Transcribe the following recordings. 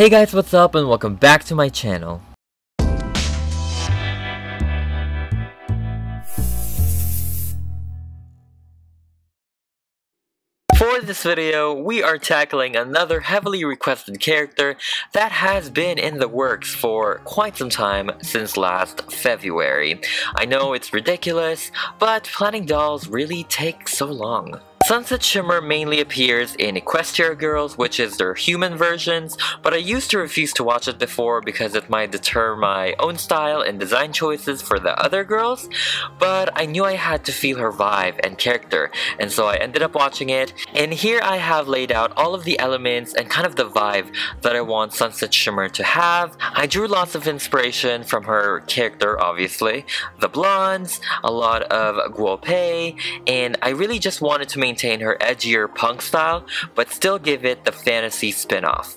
Hey guys, what's up and welcome back to my channel. For this video, we are tackling another heavily requested character that has been in the works for quite some time since last February. I know it's ridiculous, but planning dolls really take so long. Sunset Shimmer mainly appears in Equestria Girls, which is their human versions, but I used to refuse to watch it before because it might deter my own style and design choices for the other girls, but I knew I had to feel her vibe and character, and so I ended up watching it, and here I have laid out all of the elements and kind of the vibe that I want Sunset Shimmer to have. I drew lots of inspiration from her character, obviously, the blondes, a lot of Guo Pei, and I really just wanted to maintain her edgier punk style, but still give it the fantasy spin-off.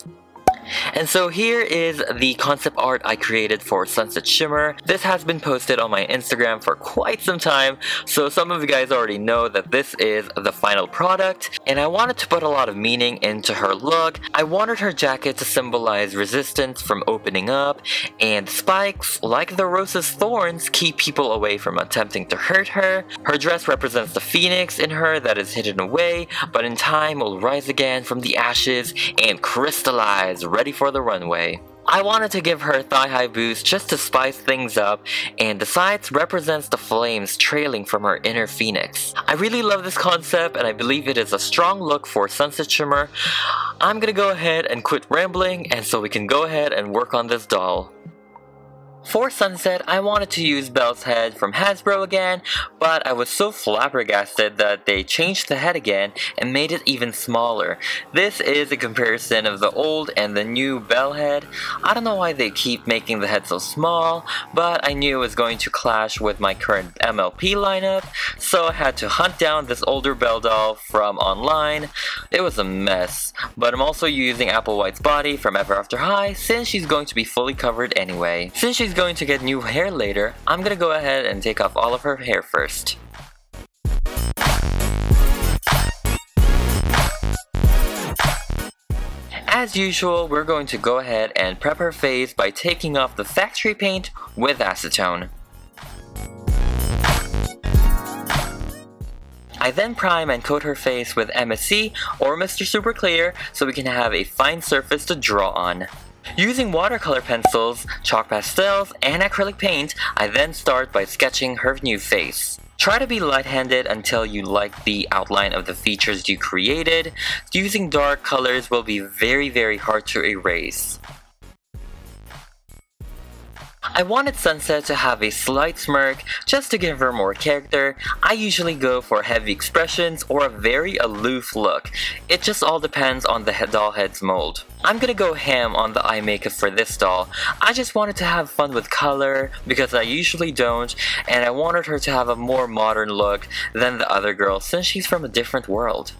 And so here is the concept art I created for Sunset Shimmer. This has been posted on my Instagram for quite some time, so some of you guys already know that this is the final product, and I wanted to put a lot of meaning into her look. I wanted her jacket to symbolize resistance from opening up, and spikes, like the rose's thorns, keep people away from attempting to hurt her. Her dress represents the phoenix in her that is hidden away, but in time will rise again from the ashes and crystallize, ready for the runway. I wanted to give her thigh-high boots just to spice things up, and the sides represents the flames trailing from her inner phoenix. I really love this concept, and I believe it is a strong look for Sunset Shimmer. I'm gonna go ahead and quit rambling, and so we can go ahead and work on this doll. For Sunset, I wanted to use Belle's head from Hasbro again, but I was so flabbergasted that they changed the head again and made it even smaller. This is a comparison of the old and the new Belle head. I don't know why they keep making the head so small, but I knew it was going to clash with my current MLP lineup, so I had to hunt down this older Belle doll from online. It was a mess, but I'm also using Applewhite's body from Ever After High since she's going to be fully covered anyway. Since she's going to get new hair later, I'm gonna go ahead and take off all of her hair first. As usual, we're going to go ahead and prep her face by taking off the factory paint with acetone. I then prime and coat her face with MSC or Mr. Super Clear so we can have a fine surface to draw on. Using watercolor pencils, chalk pastels, and acrylic paint, I then start by sketching her new face. Try to be light-handed until you like the outline of the features you created. Using dark colors will be very hard to erase. I wanted Sunset to have a slight smirk just to give her more character. I usually go for heavy expressions or a very aloof look. It just all depends on the doll head's mold. I'm gonna go ham on the eye makeup for this doll. I just wanted to have fun with color because I usually don't, and I wanted her to have a more modern look than the other girls since she's from a different world.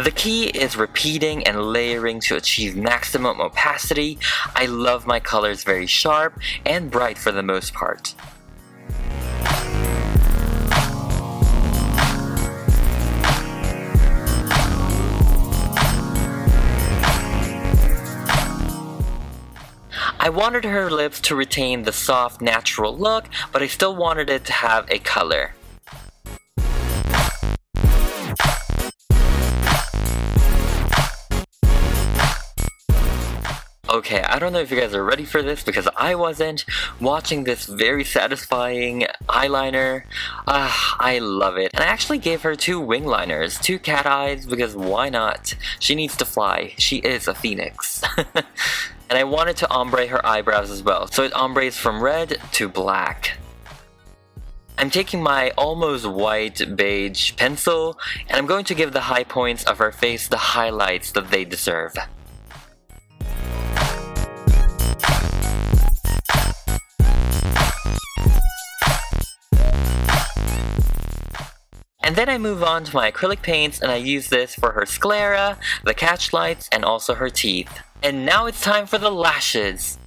The key is repeating and layering to achieve maximum opacity. I love my colors very sharp and bright for the most part. I wanted her lips to retain the soft, natural look, but I still wanted it to have a color. Okay, I don't know if you guys are ready for this because I wasn't. Watching this very satisfying eyeliner, I love it. And I actually gave her two wing liners, two cat eyes, because why not? She needs to fly. She is a phoenix. And I wanted to ombre her eyebrows as well, so it ombres from red to black. I'm taking my almost white beige pencil, and I'm going to give the high points of her face the highlights that they deserve. And then I move on to my acrylic paints, and I use this for her sclera, the catch lights, and also her teeth. And now it's time for the lashes.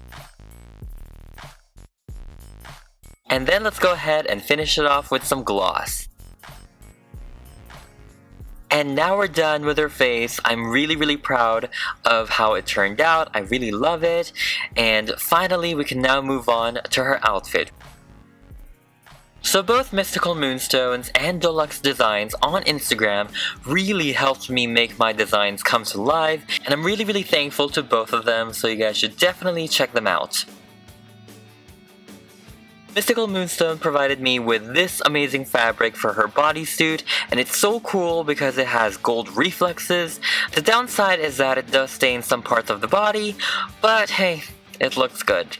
And then let's go ahead and finish it off with some gloss. And now we're done with her face. I'm really proud of how it turned out. I really love it. And finally, we can now move on to her outfit. So both Mystical Moonstones and Deluxe Designs on Instagram really helped me make my designs come to life. And I'm really thankful to both of them, so you guys should definitely check them out. Mystical Moonstone provided me with this amazing fabric for her bodysuit, and it's so cool because it has gold reflexes. The downside is that it does stain some parts of the body, but hey, it looks good.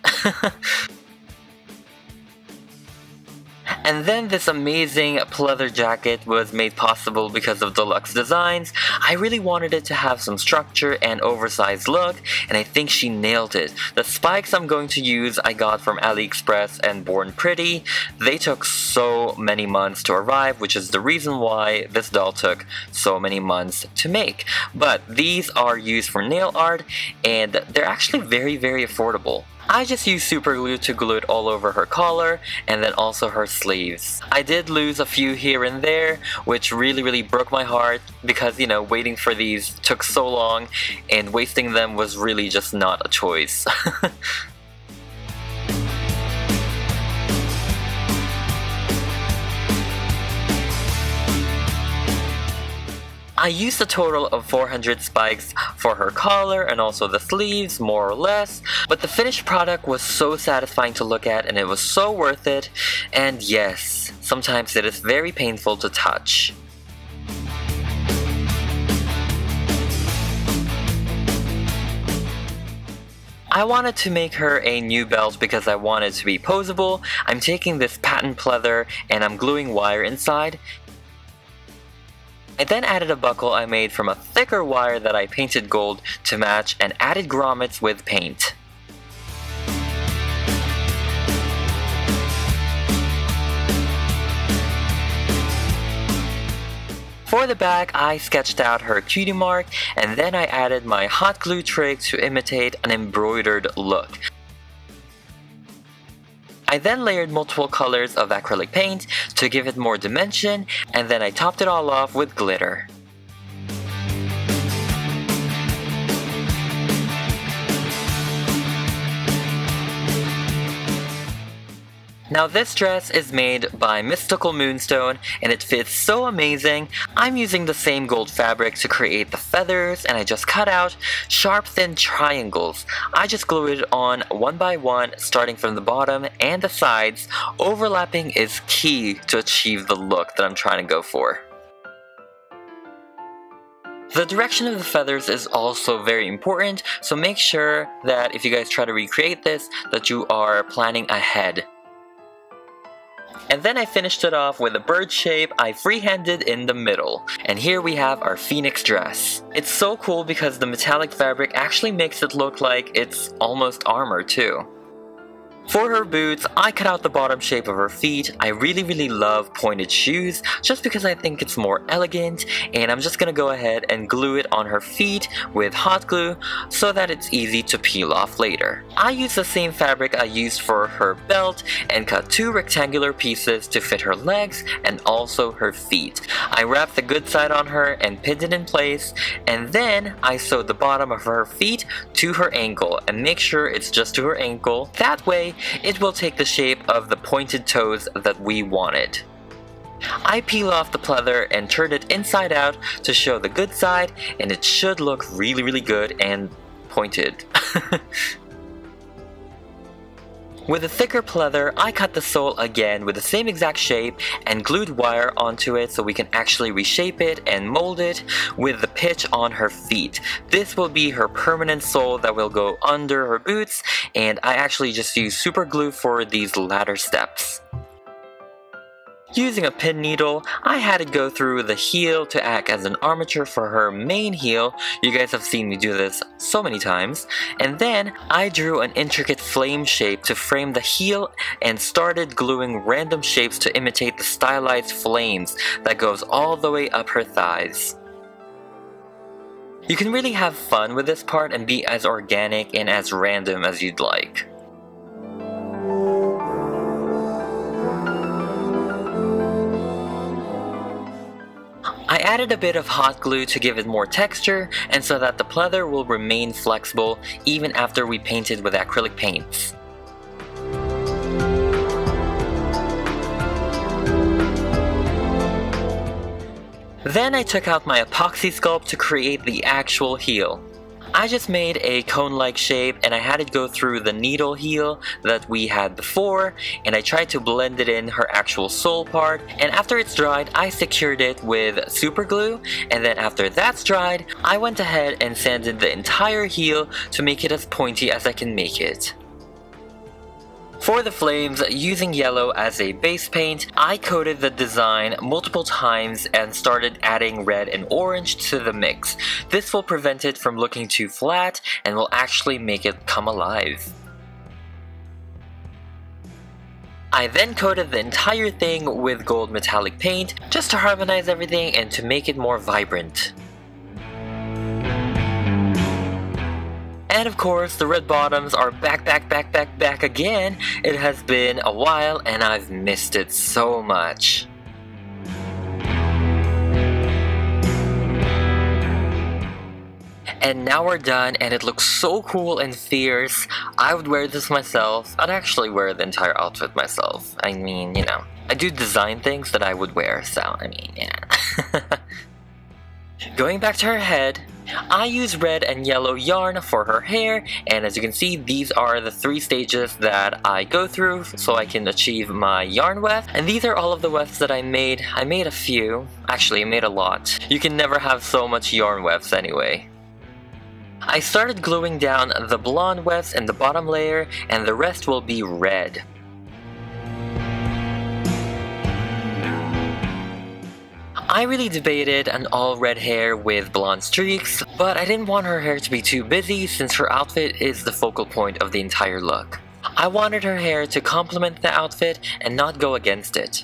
And then this amazing pleather jacket was made possible because of Deluxe Designs. I really wanted it to have some structure and oversized look, and I think she nailed it. The spikes I'm going to use I got from AliExpress and Born Pretty. They took so many months to arrive, which is the reason why this doll took so many months to make. But these are used for nail art, and they're actually very affordable. I just used super glue to glue it all over her collar and then also her sleeves. I did lose a few here and there, which really broke my heart because, you know, waiting for these took so long and wasting them was really just not a choice. I used a total of 400 spikes for her collar and also the sleeves, more or less, but the finished product was so satisfying to look at and it was so worth it. And yes, sometimes it is very painful to touch. I wanted to make her a new belt because I wanted to be poseable. I'm taking this patent pleather and I'm gluing wire inside. I then added a buckle I made from a thicker wire that I painted gold to match and added grommets with paint. For the back, I sketched out her cutie mark and then I added my hot glue trick to imitate an embroidered look. I then layered multiple colors of acrylic paint to give it more dimension, and then I topped it all off with glitter. Now this dress is made by Mystical Moonstone and it fits so amazing. I'm using the same gold fabric to create the feathers and I just cut out sharp thin triangles. I just glued it on one by one, starting from the bottom and the sides. Overlapping is key to achieve the look that I'm trying to go for. The direction of the feathers is also very important, so make sure that if you guys try to recreate this, that you are planning ahead. And then I finished it off with a bird shape I freehanded in the middle. And here we have our phoenix dress. It's so cool because the metallic fabric actually makes it look like it's almost armor too. For her boots, I cut out the bottom shape of her feet. I really love pointed shoes just because I think it's more elegant, and I'm just gonna go ahead and glue it on her feet with hot glue so that it's easy to peel off later. I used the same fabric I used for her belt and cut two rectangular pieces to fit her legs and also her feet. I wrapped the good side on her and pinned it in place, and then I sewed the bottom of her feet to her ankle, and make sure it's just to her ankle. That way it will take the shape of the pointed toes that we wanted. I peel off the pleather and turn it inside out to show the good side, and it should look really good and pointed. With a thicker pleather, I cut the sole again with the same exact shape and glued wire onto it so we can actually reshape it and mold it with the pitch on her feet. This will be her permanent sole that will go under her boots, and I actually just use super glue for these latter steps. Using a pin needle, I had it go through the heel to act as an armature for her main heel. You guys have seen me do this so many times. And then I drew an intricate flame shape to frame the heel and started gluing random shapes to imitate the stylized flames that goes all the way up her thighs. You can really have fun with this part and be as organic and as random as you'd like. added a bit of hot glue to give it more texture and so that the pleather will remain flexible even after we painted with acrylic paints. Then I took out my epoxy sculpt to create the actual heel. I just made a cone-like shape and I had it go through the needle heel that we had before, and I tried to blend it in her actual sole part, and after it's dried I secured it with super glue, and then after that's dried I went ahead and sanded the entire heel to make it as pointy as I can make it. For the flames, using yellow as a base paint, I coated the design multiple times and started adding red and orange to the mix. This will prevent it from looking too flat and will actually make it come alive. I then coated the entire thing with gold metallic paint just to harmonize everything and to make it more vibrant. And of course, the red bottoms are back again. It has been a while and I've missed it so much. And now we're done and it looks so cool and fierce. I would wear this myself. I'd actually wear the entire outfit myself. I mean, you know, I do design things that I would wear, so I mean, yeah. Going back to her head, I use red and yellow yarn for her hair, and as you can see, these are the three stages that I go through so I can achieve my yarn weft. And these are all of the wefts that I made. I made a few. Actually, I made a lot. You can never have so much yarn wefts anyway. I started gluing down the blonde wefts in the bottom layer, and the rest will be red. I really debated an all red hair with blonde streaks, but I didn't want her hair to be too busy since her outfit is the focal point of the entire look. I wanted her hair to complement the outfit and not go against it.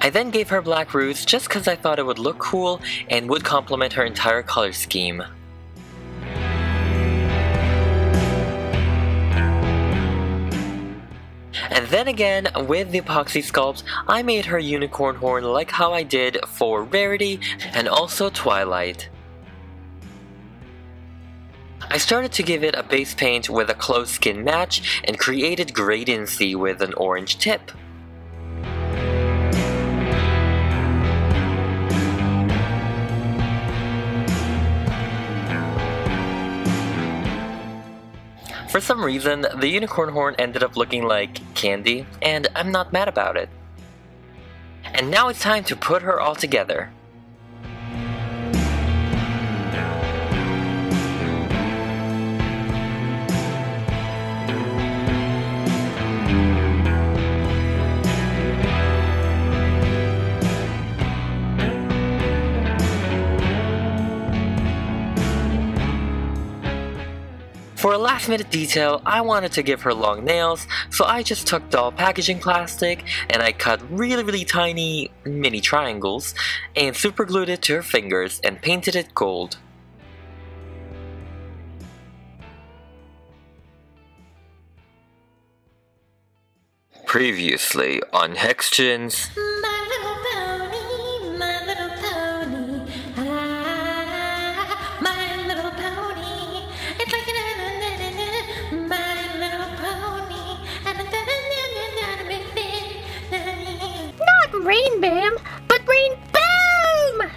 I then gave her black roots just because I thought it would look cool and would complement her entire color scheme. And then again, with the epoxy sculpt, I made her unicorn horn like how I did for Rarity and also Twilight. I started to give it a base paint with a close skin match and created gradiency with an orange tip. For some reason, the unicorn horn ended up looking like candy, and I'm not mad about it. And now it's time to put her all together. For a last minute detail, I wanted to give her long nails, so I just took doll packaging plastic and I cut really tiny mini triangles and super glued it to her fingers and painted it gold. Previously on Hextian's... Rain Bam, but Rain Boom!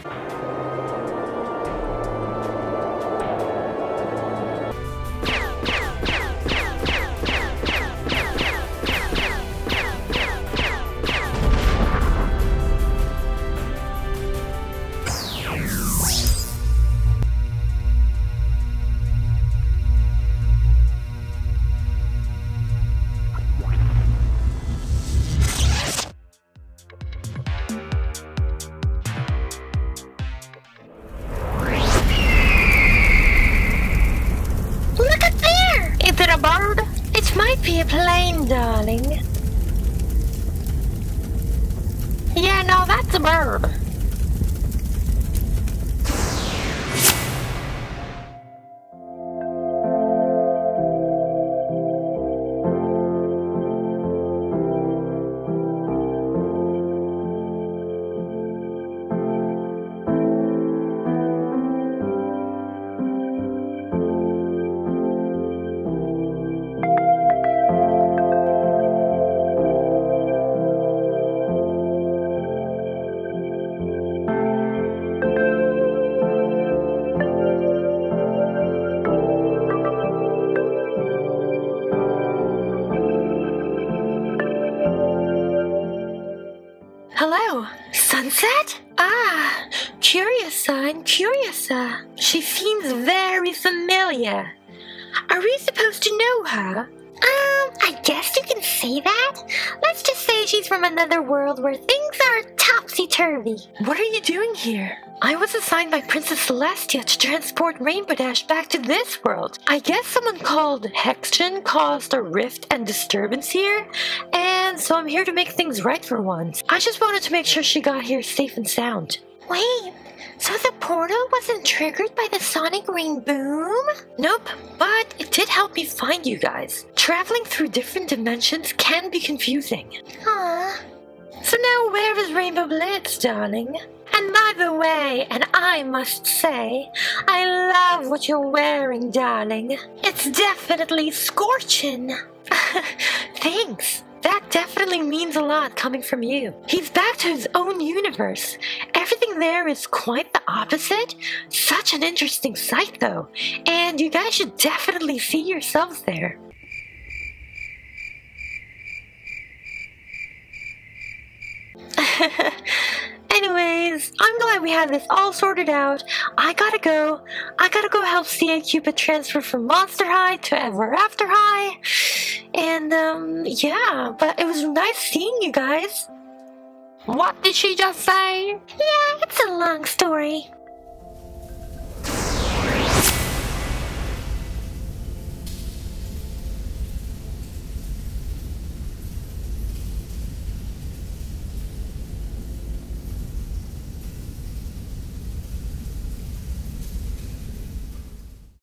Darling. Yeah, no, that's a bird. Sunset? Ah, Curiosa and Curiosa. She seems very familiar. Are we supposed to know her? I guess you can say that. Let's just say she's from another world where things are topsy-turvy. What are you doing here? I was assigned by Princess Celestia to transport Rainbow Dash back to this world. I guess someone called Hextian caused a rift and disturbance here, and so I'm here to make things right for once. I just wanted to make sure she got here safe and sound. Wait, so the portal wasn't triggered by the Sonic Rain Boom? Nope, but it did help me find you guys. Traveling through different dimensions can be confusing. Huh. So now where is Rainbow Blitz, darling? And by the way, and I must say, I love what you're wearing, darling. It's definitely scorching. Thanks. That definitely means a lot coming from you. He's back to his own universe. Everything there is quite the opposite. Such an interesting sight, though. And you guys should definitely see yourselves there. Anyways, I'm glad we had this all sorted out. I gotta go help C.A. Cupid transfer from Monster High to Ever After High. And, yeah, but it was nice seeing you guys. What did she just say? Yeah, it's a long story.